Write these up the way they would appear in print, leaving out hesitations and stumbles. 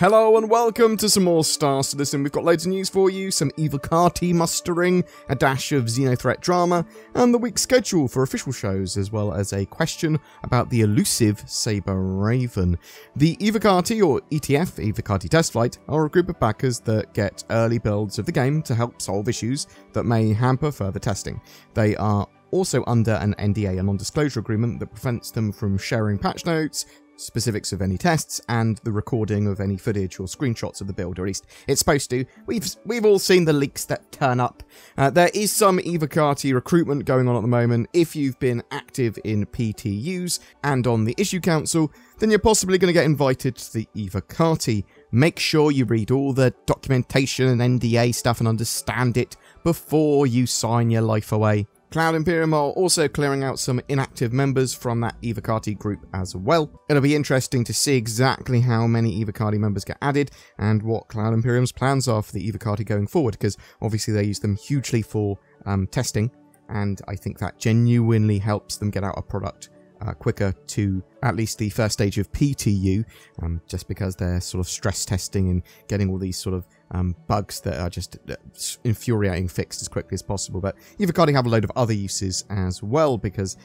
Hello and welcome to some more Star Citizen. We've got loads of news for you, some Evocati mustering, a dash of Xenothreat drama, and the week's schedule for official shows, as well as a question about the elusive Saber Raven. The Evocati, or ETF, Evocati Test Flight, are a group of backers that get early builds of the game to help solve issues that may hamper further testing. They are also under an NDA, a non-disclosure agreement, that prevents them from sharing patch notes, specifics of any tests, and the recording of any footage or screenshots of the build, or at least it's supposed to. We've all seen the leaks that turn up. There is some Evocati recruitment going on at the moment. If you've been active in PTUs and on the Issue Council, then you're possibly going to get invited to the Evocati. Make sure you read all the documentation and NDA stuff and understand it before you sign your life away. Cloud Imperium are also clearing out some inactive members from that Evocati group as well. It'll be interesting to see exactly how many Evocati members get added and what Cloud Imperium's plans are for the Evocati going forward, because obviously they use them hugely for testing, and I think that genuinely helps them get out a product quicker to at least the first stage of PTU, just because they're sort of stress testing and getting all these sort of bugs that are just infuriating fixed as quickly as possible. But Evocati have a load of other uses as well, because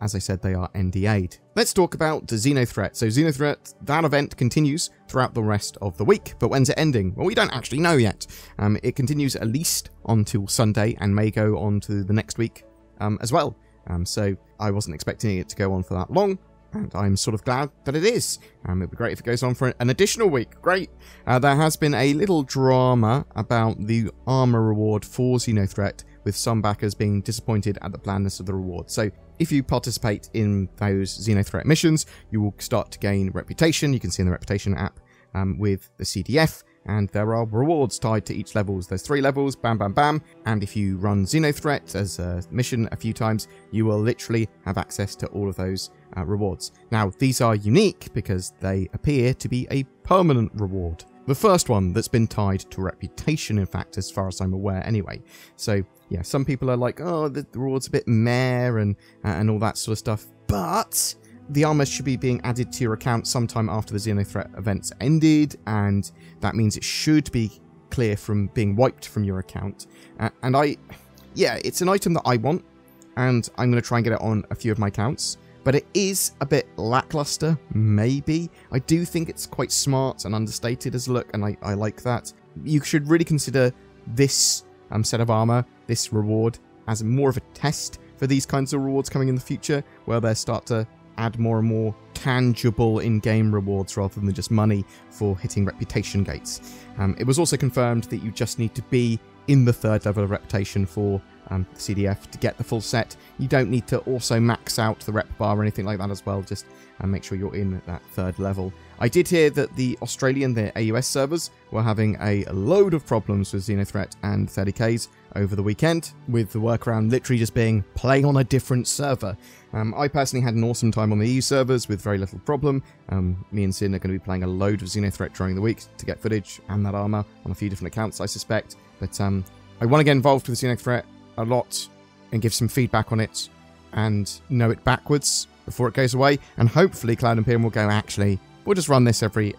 as I said, they are NDA'd. Let's talk about Xenothreat. So Xenothreat, that event continues throughout the rest of the week, but when's it ending? Well, we don't actually know yet. It continues at least until Sunday and may go on to the next week as well. So I wasn't expecting it to go on for that long, and I'm sort of glad that it is. It'd be great if it goes on for an additional week. Great. There has been a little drama about the armor reward for Xenothreat, with some backers being disappointed at the blandness of the reward. So if you participate in those Xenothreat missions, you will start to gain reputation. You can see in the reputation app with the CDF. And there are rewards tied to each level. There's 3 levels, bam, bam, bam. And if you run Xenothreat as a mission a few times, you will literally have access to all of those rewards. Now, these are unique because they appear to be a permanent reward. The first one that's been tied to reputation, in fact, as far as I'm aware anyway. So, yeah, some people are like, oh, the reward's a bit meh and all that sort of stuff. But the armor should be being added to your account sometime after the Xenothreat event's ended, and that means it should be clear from being wiped from your account. Yeah, it's an item that I want, and I'm going to try and get it on a few of my accounts, but it is a bit lackluster, maybe. I do think it's quite smart and understated as a look, and I like that. You should really consider this set of armor, this reward, as more of a test for these kinds of rewards coming in the future, where they start to add more and more tangible in-game rewards rather than just money for hitting reputation gates. It was also confirmed that you just need to be in the 3rd level of reputation for CDF to get the full set. You don't need to also max out the rep bar or anything like that as well, just make sure you're in that 3rd level. I did hear that the Australian, the AUS servers, were having a load of problems with Xenothreat and 30Ks over the weekend, with the workaround literally just being playing on a different server. I personally had an awesome time on the EU servers with very little problem. Me and Cyn are going to be playing a load of Xenothreat during the week to get footage and that armor on a few different accounts, I suspect. But I want to get involved with Xenothreat a lot and give some feedback on it and know it backwards before it goes away. And hopefully Cloud Imperium will go, actually, we'll just run this every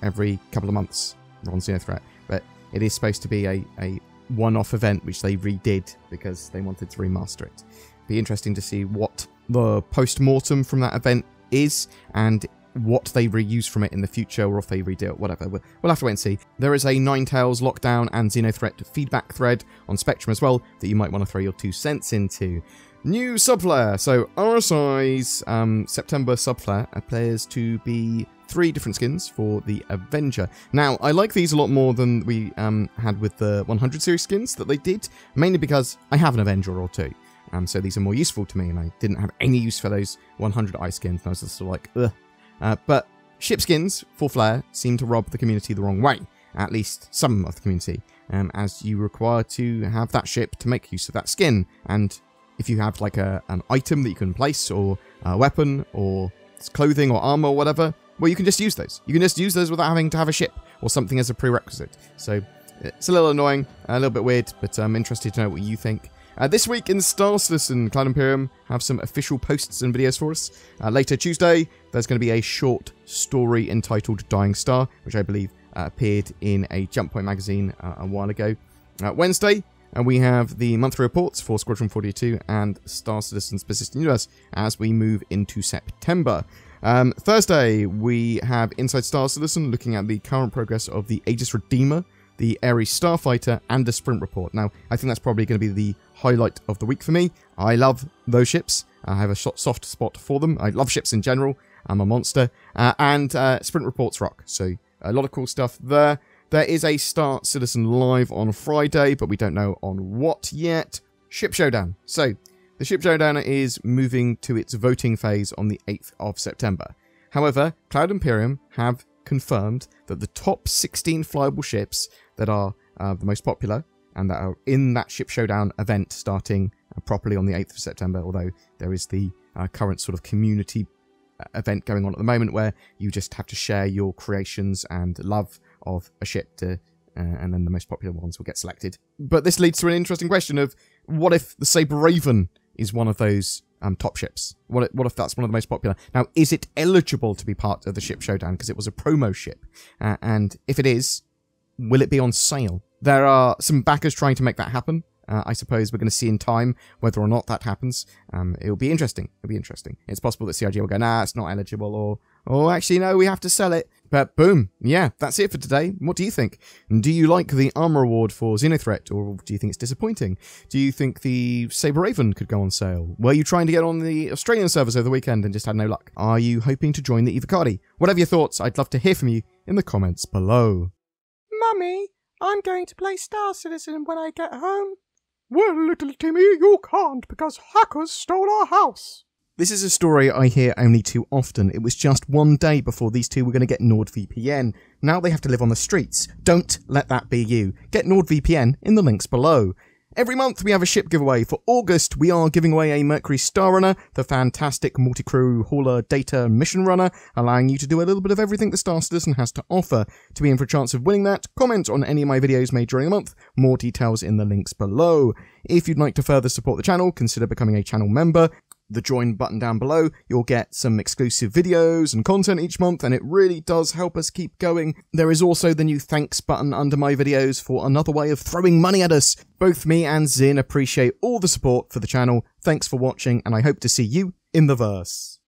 couple of months on Xenothreat. But it is supposed to be a one-off event, which they redid because they wanted to remaster it. Be interesting to see what the post-mortem from that event is and what they reuse from it in the future, or if they redo it, whatever. We'll have to wait and see. There is a Ninetales Lockdown and Xenothreat feedback thread on Spectrum as well that you might want to throw your 2 cents into. New subflare. So RSI's September subflare appears to be 3 different skins for the Avenger. Now, I like these a lot more than we had with the 100 series skins that they did, mainly because I have an Avenger or 2. So these are more useful to me, and I didn't have any use for those 100i skins. And I was just sort of like, ugh. But ship skins for Flare seem to rob the community the wrong way, at least some of the community, as you require to have that ship to make use of that skin. And if you have like an item that you can place, or a weapon, or clothing, or armor, or whatever, well, you can just use those. You can just use those without having to have a ship or something as a prerequisite. So it's a little annoying, a little bit weird, but I'm interested to know what you think. This week in Star Citizen, Cloud Imperium have some official posts and videos for us. Later Tuesday, there's going to be a short story entitled Dying Star, which I believe appeared in a Jump Point magazine a while ago. Wednesday, we have the monthly reports for Squadron 42 and Star Citizen Persistent Universe as we move into September. Thursday, we have Inside Star Citizen looking at the current progress of the Aegis Redeemer, the Aerie Starfighter, and the Sprint Report. Now, I think that's probably going to be the highlight of the week for me. I love those ships. I have a soft spot for them. I love ships in general. I'm a monster. And Sprint Reports rock. So a lot of cool stuff there. There is a Star Citizen live on Friday, but we don't know on what yet. Ship Showdown. So the Ship Showdown is moving to its voting phase on the 8th of September. However, Cloud Imperium have confirmed that the top 16 flyable ships that are the most popular and that are in that Ship Showdown event starting properly on the 8th of September, although there is the current sort of community event going on at the moment where you just have to share your creations and love of a ship to, and then the most popular ones will get selected. But this leads to an interesting question of what if the Saber Raven is one of those top ships? What if that's one of the most popular? Now, is it eligible to be part of the Ship Showdown because it was a promo ship? And if it is, will it be on sale? There are some backers trying to make that happen. I suppose we're going to see in time whether or not that happens. It'll be interesting. It'll be interesting. It's possible that CRG will go, nah, it's not eligible, or, oh, actually, no, we have to sell it. But boom, yeah, that's it for today. What do you think? Do you like the armor award for Xenothreat, or do you think it's disappointing? Do you think the Saber Raven could go on sale? Were you trying to get on the Australian service over the weekend and just had no luck? Are you hoping to join the Evocati? Whatever your thoughts, I'd love to hear from you in the comments below. Mummy, I'm going to play Star Citizen when I get home. Well, little Timmy, you can't because hackers stole our house. This is a story I hear only too often. It was just one day before these two were going to get NordVPN. Now they have to live on the streets. Don't let that be you. Get NordVPN in the links below. Every month we have a ship giveaway. For August, we are giving away a Mercury Star Runner, the fantastic multi-crew hauler data mission runner, allowing you to do a little bit of everything the Star Citizen has to offer. To be in for a chance of winning that, comment on any of my videos made during the month. More details in the links below. If you'd like to further support the channel, consider becoming a channel member. The join button down below, you'll get some exclusive videos and content each month, and it really does help us keep going. There is also the new thanks button under my videos for another way of throwing money at us. Both me and Cyn appreciate all the support for the channel. Thanks for watching, and I hope to see you in the verse.